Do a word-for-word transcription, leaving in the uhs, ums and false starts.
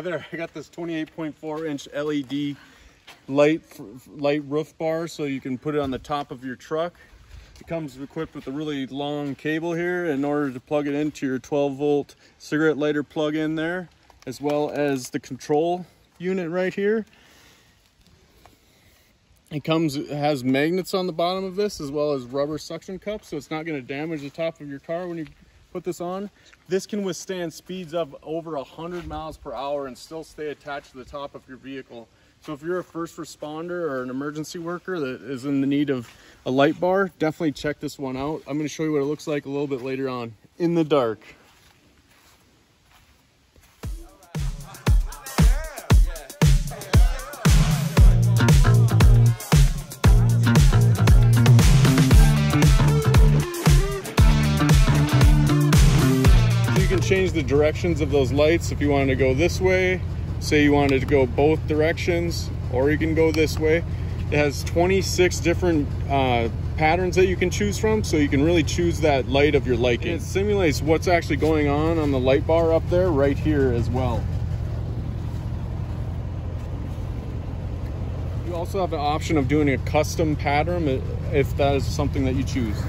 I better, I got this twenty-eight point four inch L E D light light roof bar, so you can put it on the top of your truck. It comes equipped with a really long cable here in order to plug it into your twelve volt cigarette lighter plug in there, as well as the control unit right here. It comes, it has magnets on the bottom of this, as well as rubber suction cups, so it's not going to damage the top of your car when you put this on. This can withstand speeds of over one hundred miles per hour and still stay attached to the top of your vehicle. So if you're a first responder or an emergency worker that is in the need of a light bar, definitely check this one out. I'm going to show you what it looks like a little bit later on in the dark. So you can change the directions of those lights if you wanted to go this way. Say you wanted to go both directions, or you can go this way. It has twenty-six different uh, patterns that you can choose from, so you can really choose that light of your liking. And it simulates what's actually going on on the light bar up there right here as well. You also have the option of doing a custom pattern if that is something that you choose.